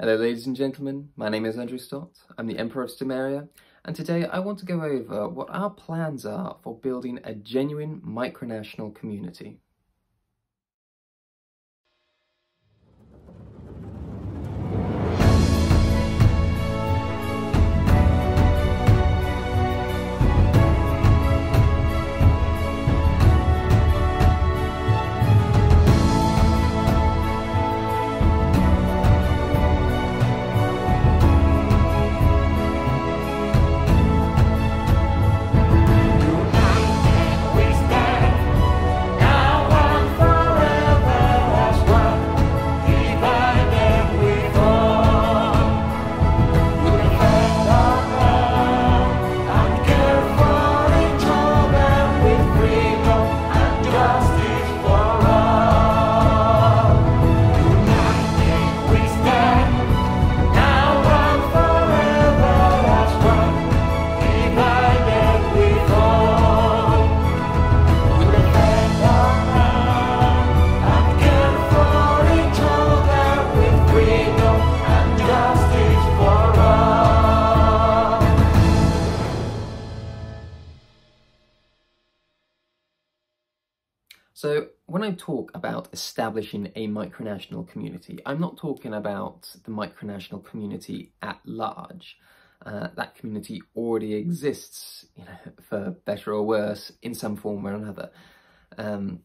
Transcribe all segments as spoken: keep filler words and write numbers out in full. Hello ladies and gentlemen, my name is Andrew Stott, I'm the Emperor of Stomaria, and today I want to go over what our plans are for building a genuine micronational community. So when I talk about establishing a micronational community, I'm not talking about the micronational community at large. Uh, that community already exists, you know, for better or worse, in some form or another. Um,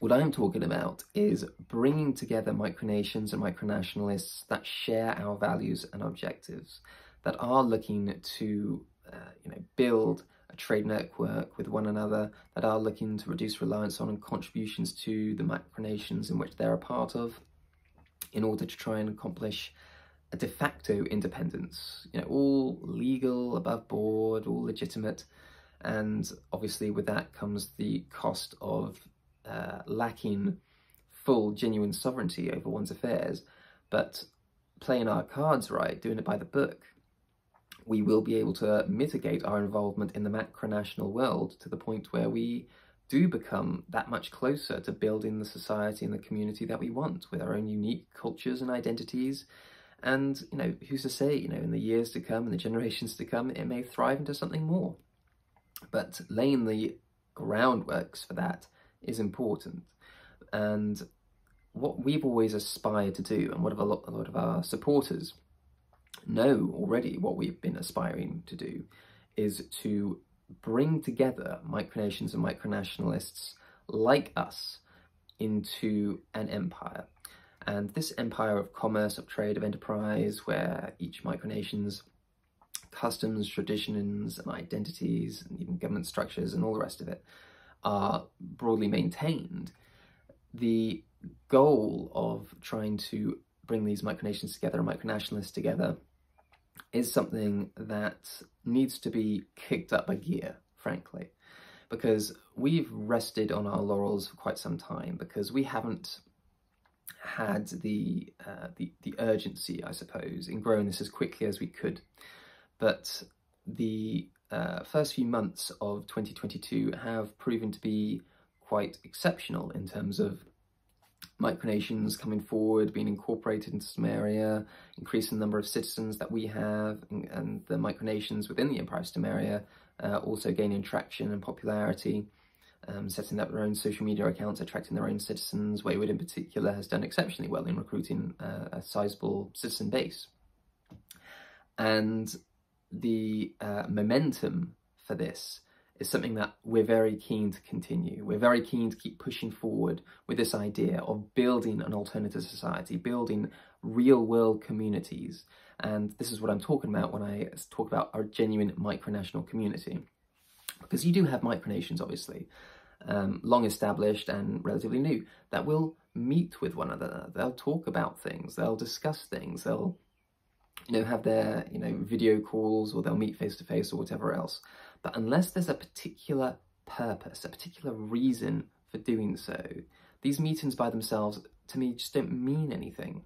what I'm talking about is bringing together micronations and micronationalists that share our values and objectives, that are looking to, uh, you know, build trade network with one another, that are looking to reduce reliance on and contributions to the micronations in which they're a part of, in order to try and accomplish a de facto independence, you know, all legal, above board, all legitimate. And obviously with that comes the cost of uh, lacking full, genuine sovereignty over one's affairs, but playing our cards right, doing it by the book, we will be able to mitigate our involvement in the macronational world to the point where we do become that much closer to building the society and the community that we want, with our own unique cultures and identities. And, you know, who's to say, you know, in the years to come and the generations to come, it may thrive into something more. But laying the groundworks for that is important. And what we've always aspired to do, and what a lot, a lot of our supporters know already what we've been aspiring to do, is to bring together micronations and micronationalists like us into an empire. And this empire of commerce, of trade, of enterprise, where each micronation's customs, traditions and identities, and even government structures and all the rest of it, are broadly maintained. The goal of trying to bring these micronations together and micronationalists together is something that needs to be kicked up a gear, frankly, because we've rested on our laurels for quite some time, because we haven't had the, uh, the, the urgency, I suppose, in growing this as quickly as we could. But the uh, first few months of twenty twenty-two have proven to be quite exceptional in terms of micronations coming forward, being incorporated into Stomaria, increasing the number of citizens that we have, and, and the micronations within the Empire of Stomaria uh, also gaining traction and popularity, um, setting up their own social media accounts, attracting their own citizens. Waywood in particular has done exceptionally well in recruiting uh, a sizable citizen base. And the uh, momentum for this is something that we're very keen to continue. We're very keen to keep pushing forward with this idea of building an alternative society, building real world communities. And this is what I'm talking about when I talk about our genuine micronational community. Because you do have micronations, obviously, um, long established and relatively new, that will meet with one another. They'll talk about things, they'll discuss things, they'll, you know, have their, you know, video calls, or they'll meet face to face or whatever else. But unless there's a particular purpose, a particular reason for doing so, these meetings by themselves, to me, just don't mean anything.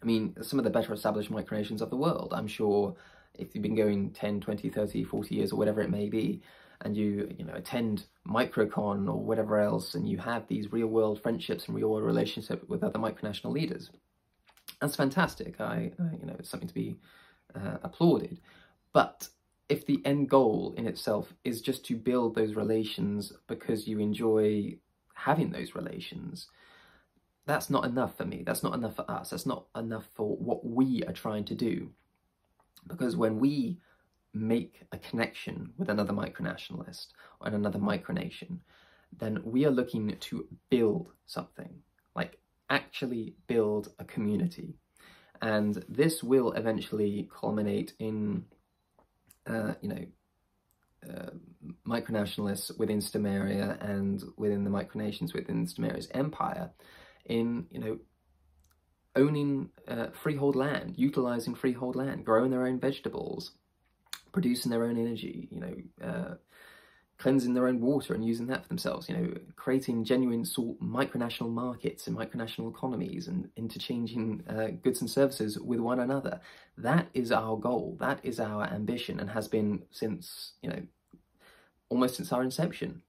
I mean, some of the better established micronations of the world, I'm sure if you've been going ten, twenty, thirty, forty years or whatever it may be, and you, you know, attend MicroCon or whatever else, and you have these real world friendships and real world relationships with other micronational leaders, That's fantastic. I, uh, you know, it's something to be uh, applauded. But if the end goal in itself is just to build those relations because you enjoy having those relations, that's not enough for me. That's not enough for us. That's not enough for what we are trying to do. Because when we make a connection with another micronationalist or another micronation, then we are looking to build something, like actually build a community. And this will eventually culminate in, uh, you know, uh, micronationalists within Stomaria and within the micronations within Stomaria's empire in, you know, owning uh, freehold land, utilising freehold land, growing their own vegetables, producing their own energy, you know, uh, cleansing their own water and using that for themselves, you know, creating genuine sort micronational markets and micronational economies and interchanging uh, goods and services with one another. That is our goal. That is our ambition and has been since, you know, almost since our inception.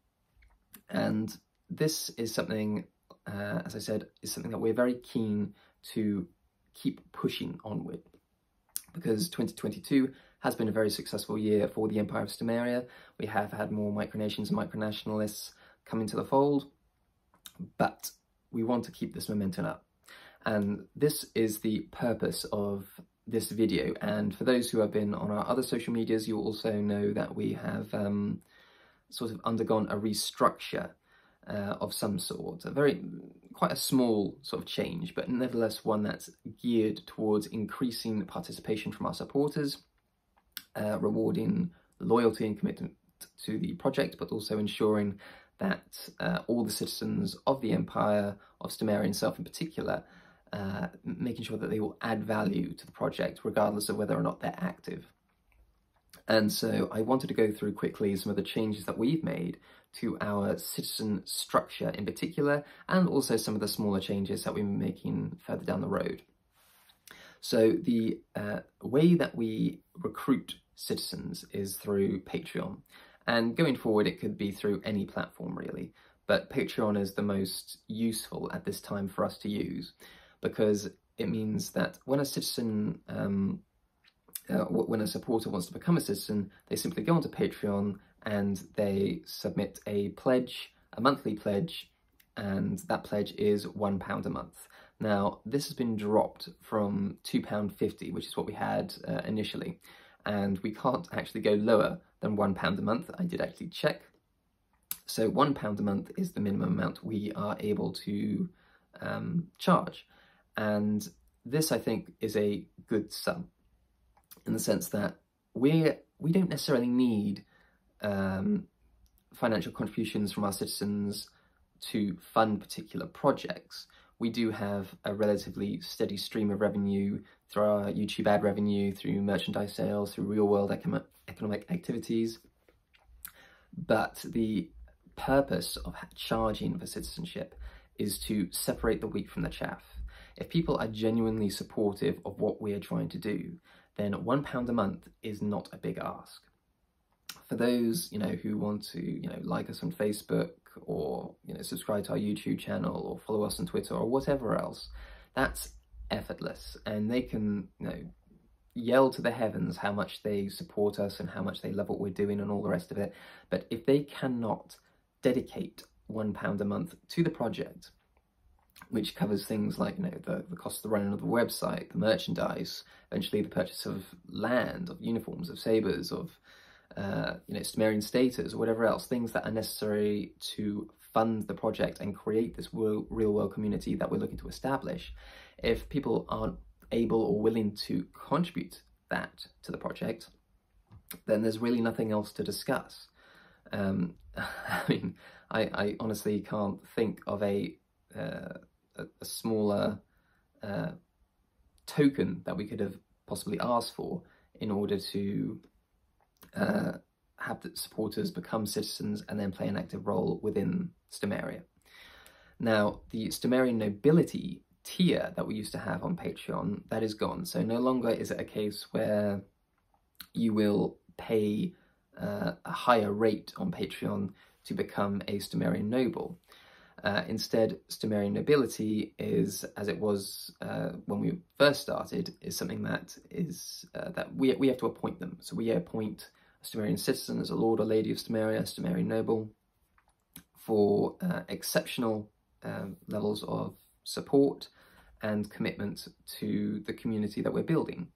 And this is something, uh, as I said, is something that we're very keen to keep pushing onward, because twenty twenty-two has been a very successful year for the Empire of Stomaria. We have had more micronations and micronationalists come into the fold, but we want to keep this momentum up. And this is the purpose of this video. And for those who have been on our other social medias, you'll also know that we have um, sort of undergone a restructure uh, of some sort, a very, quite a small sort of change, but nevertheless one that's geared towards increasing participation from our supporters, Uh, rewarding loyalty and commitment to the project, but also ensuring that uh, all the citizens of the Empire of Stomaria itself in particular, uh, making sure that they will add value to the project regardless of whether or not they're active. And so I wanted to go through quickly some of the changes that we've made to our citizen structure in particular, and also some of the smaller changes that we're making further down the road. So the uh, way that we recruit citizens is through Patreon, and going forward it could be through any platform really, but Patreon is the most useful at this time for us to use, because it means that when a citizen, um, uh, when a supporter wants to become a citizen, they simply go onto Patreon and they submit a pledge, a monthly pledge, and that pledge is one pound a month. Now, this has been dropped from two pounds fifty, which is what we had uh, initially, and we can't actually go lower than one pound a month. I did actually check. So one pound a month is the minimum amount we are able to um, charge. And this, I think, is a good sum in the sense that we're, we don't necessarily need um, financial contributions from our citizens to fund particular projects. We do have a relatively steady stream of revenue through our YouTube ad revenue, through merchandise sales, through real-world economic economic activities. But the purpose of charging for citizenship is to separate the wheat from the chaff. If people are genuinely supportive of what we are trying to do, then one pound a month is not a big ask. For those, you know, who want to, you know, like us on Facebook, or, you know, subscribe to our YouTube channel, or follow us on Twitter, or whatever else, that's effortless, and they can, you know, yell to the heavens how much they support us and how much they love what we're doing and all the rest of it. But if they cannot dedicate one pound a month to the project, which covers things like, you know, the, the cost of the running of the website, the merchandise, eventually the purchase of land, of uniforms, of sabres, of Uh, you know, Stomarian status, or whatever else, things that are necessary to fund the project and create this real, real world community that we're looking to establish. If people aren't able or willing to contribute that to the project, then there's really nothing else to discuss. Um, I mean, I, I honestly can't think of a, uh, a, a smaller uh, token that we could have possibly asked for in order to Uh, have the supporters become citizens and then play an active role within Stomaria. Now, the Stomarian nobility tier that we used to have on Patreon, that is gone. So no longer is it a case where you will pay uh, a higher rate on Patreon to become a Stomarian noble. Uh, instead, Stomarian nobility is, as it was uh, when we first started, is something that is uh, that we we have to appoint them. So we appoint a Stomarian citizen as a lord or lady of Stomaria, Stomarian noble, for uh, exceptional uh, levels of support and commitment to the community that we're building.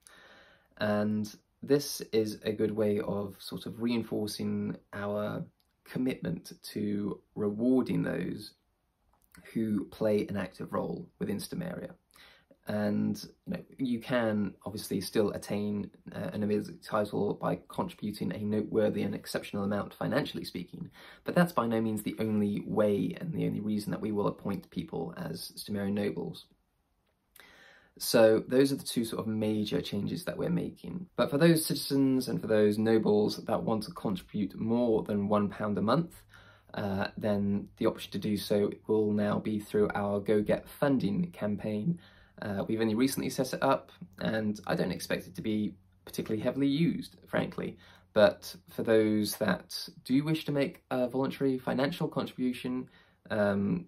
And this is a good way of sort of reinforcing our commitment to rewarding those who play an active role within Stomaria. And you know, you can obviously still attain uh, an nobility title by contributing a noteworthy and exceptional amount financially speaking, but that's by no means the only way and the only reason that we will appoint people as Stomarian nobles. So those are the two sort of major changes that we're making. But for those citizens and for those nobles that want to contribute more than one pound a month, uh, then the option to do so will now be through our Go Get Funding campaign. Uh, we've only recently set it up, and I don't expect it to be particularly heavily used, frankly. But for those that do wish to make a voluntary financial contribution um,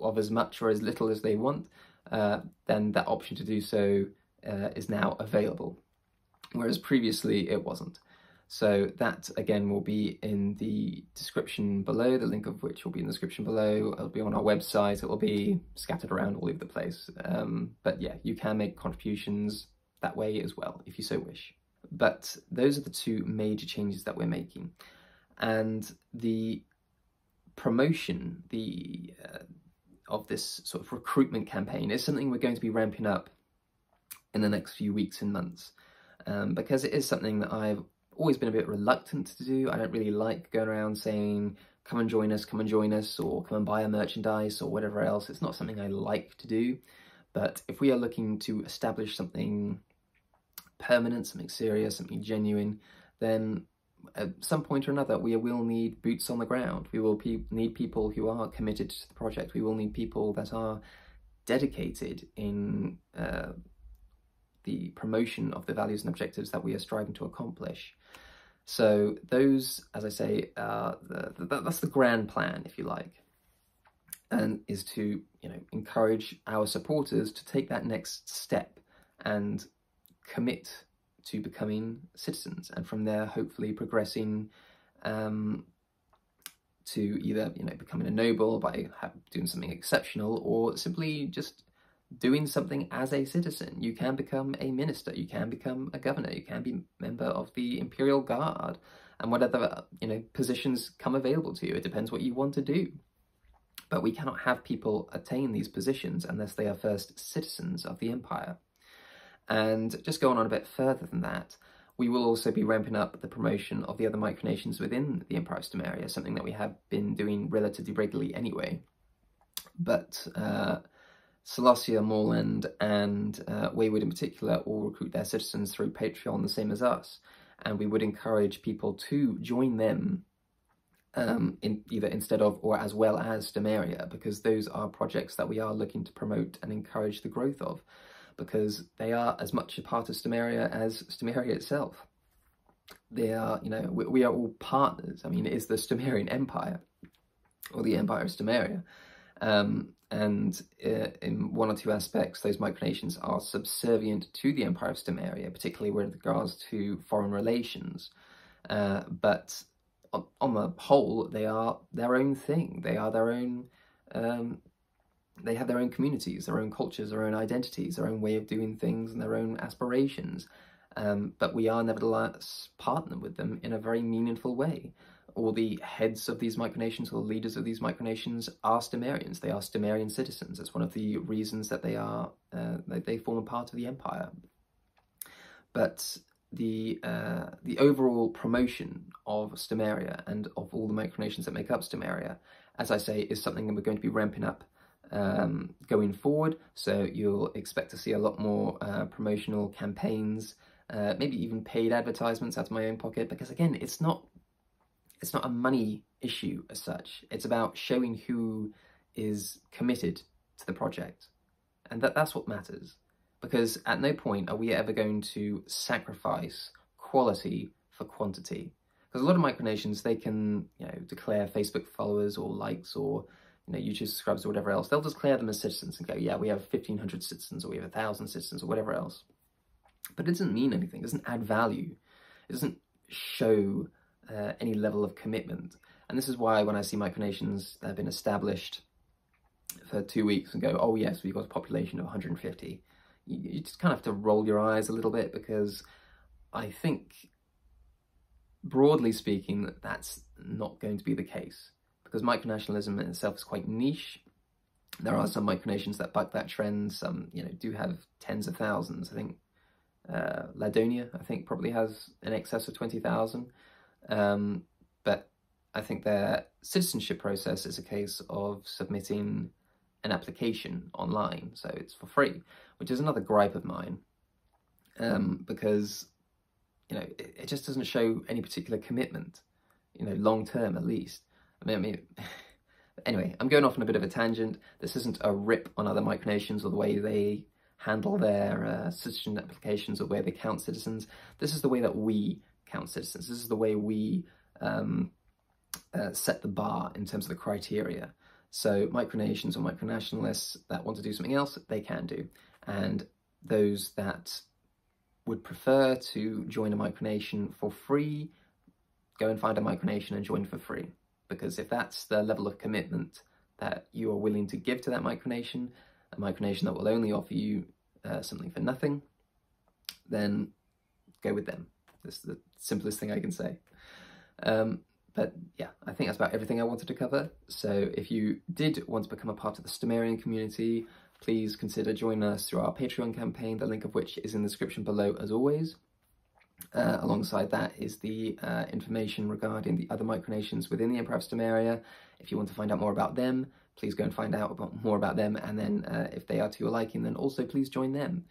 of as much or as little as they want, Uh, then that option to do so uh, is now available, whereas previously it wasn't. So that again will be in the description below, the link of which will be in the description below. It'll be on our website, it will be scattered around all over the place. Um, but yeah, you can make contributions that way as well, if you so wish. But those are the two major changes that we're making. And the promotion, the uh, of this sort of recruitment campaign is something we're going to be ramping up in the next few weeks and months, um, because it is something that I've always been a bit reluctant to do. I don't really like going around saying, come and join us, come and join us, or come and buy our merchandise or whatever else. It's not something I like to do, but if we are looking to establish something permanent, something serious, something genuine, then at some point or another we will need boots on the ground. We will pe need people who are committed to the project. We will need people that are dedicated in uh, the promotion of the values and objectives that we are striving to accomplish. So those, as I say, uh, the, the, that's the grand plan, if you like, and is to you know encourage our supporters to take that next step and commit to becoming citizens, and from there hopefully progressing um, to either you know becoming a noble by doing something exceptional, or simply just doing something as a citizen. You can become a minister, you can become a governor, you can be a member of the Imperial Guard, and whatever you know positions come available to you. It depends what you want to do. But we cannot have people attain these positions unless they are first citizens of the Empire. And just going on a bit further than that, we will also be ramping up the promotion of the other micronations within the Empire of Stomaria, something that we have been doing relatively regularly anyway. But uh, Molossia, Moreland, and uh, Waywood in particular all recruit their citizens through Patreon, the same as us, and we would encourage people to join them um, in either instead of or as well as Stomaria, because those are projects that we are looking to promote and encourage the growth of, because they are as much a part of Stomaria as Stomaria itself. They are, you know, we, we are all partners. I mean, it is the Stomarian Empire, or the Empire of Stomaria. Um, and uh, in one or two aspects, those micronations are subservient to the Empire of Stomaria, particularly with regards to foreign relations. Uh, but on, on the whole, they are their own thing. They are their own... Um, They have their own communities, their own cultures, their own identities, their own way of doing things and their own aspirations. Um, but we are nevertheless partnered with them in a very meaningful way. All the heads of these micronations, or the leaders of these micronations, are Stomarians. They are Stomarian citizens. That's one of the reasons that they are uh, that they form a part of the Empire. But the uh, the overall promotion of Stomaria and of all the micronations that make up Stomaria, as I say, is something that we're going to be ramping up Um, going forward, so you'll expect to see a lot more uh, promotional campaigns, uh, maybe even paid advertisements out of my own pocket, because again, it's not it's not a money issue as such. It's about showing who is committed to the project, and that that's what matters, because at no point are we ever going to sacrifice quality for quantity, because a lot of micronations, they can you know declare Facebook followers or likes or you know, YouTube subscribers or whatever else, they'll just declare them as citizens and go, yeah, we have fifteen hundred citizens, or we have one thousand citizens, or whatever else. But it doesn't mean anything. It doesn't add value. It doesn't show uh, any level of commitment. And this is why when I see micronations that have been established for two weeks and go, oh yes, we've got a population of one hundred fifty, you, you just kind of have to roll your eyes a little bit, because I think, broadly speaking, that that's not going to be the case. Because micronationalism in itself is quite niche. There are some micronations that buck that trend. Some, you know, do have tens of thousands. I think uh, Ladonia, I think, probably has in excess of twenty thousand. Um, but I think their citizenship process is a case of submitting an application online. So it's for free, which is another gripe of mine. Um, because, you know, it, it just doesn't show any particular commitment, you know, long term at least. I mean, I mean, anyway, I'm going off on a bit of a tangent. This isn't a rip on other micronations or the way they handle their uh, citizen applications or where they count citizens. This is the way that we count citizens. This is the way we um, uh, set the bar in terms of the criteria. So micronations or micronationalists that want to do something else, they can do. And those that would prefer to join a micronation for free, go and find a micronation and join for free. Because if that's the level of commitment that you are willing to give to that micronation, a micronation that will only offer you uh, something for nothing, then go with them. That's the simplest thing I can say. Um, but yeah, I think that's about everything I wanted to cover. So if you did want to become a part of the Stomarian community, please consider joining us through our Patreon campaign, the link of which is in the description below as always. Uh, alongside that is the uh, information regarding the other micronations within the Empire of Stomaria. If you want to find out more about them, please go and find out about, more about them, and then uh, if they are to your liking, then also please join them.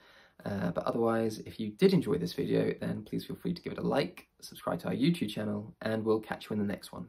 Uh, but otherwise, if you did enjoy this video, then please feel free to give it a like, subscribe to our YouTube channel, and we'll catch you in the next one.